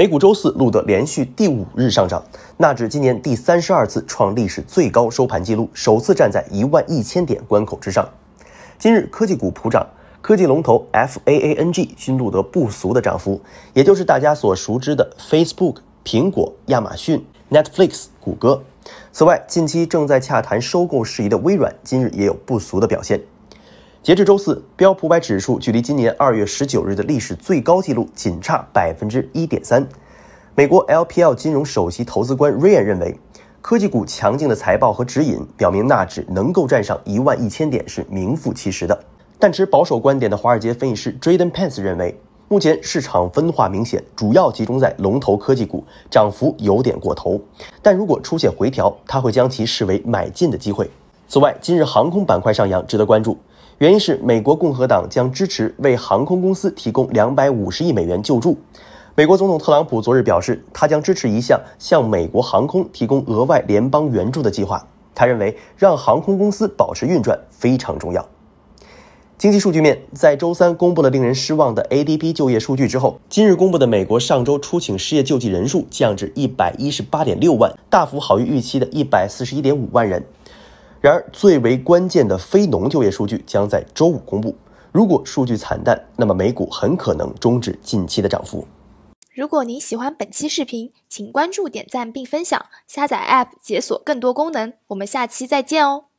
美股周四录得连续第5日上涨，纳指今年第32次创历史最高收盘纪录，首次站在11000点关口之上。今日科技股普涨，科技龙头 FAANG 均录得不俗的涨幅，也就是大家所熟知的 Facebook、苹果、亚马逊、Netflix、谷歌。此外，近期正在洽谈收购事宜的微软，今日也有不俗的表现。截至周四，标普500指数距离今年2月19日的历史最高纪录仅差 1.3%。美国 LPL 金融首席投资官 Ryan 认为，科技股强劲的财报和指引表明纳指能够站上11000点是名副其实的。但持保守观点的华尔街分析师 Jaden Pence 认为，目前市场分化明显，主要集中在龙头科技股，涨幅有点过头。但如果出现回调，他会将其视为买进的机会。此外，今日航空板块上扬，值得关注。原因是美国共和党将支持为航空公司提供250亿美元救助。美国总统特朗普昨日表示，他将支持一项向美国航空提供额外联邦援助的计划。他认为，让航空公司保持运转非常重要。经济数据面，在周三公布了令人失望的 ADP 就业数据之后，今日公布的美国上周初请失业救济人数降至 118.6 万，大幅好于预期的 141.5 万人。然而，最为关键的非农就业数据将在周五公布。如果数据惨淡，那么美股很可能终止近期的涨幅。如果您喜欢本期视频，请关注、点赞并分享，下载 App 解锁更多功能。我们下期再见哦！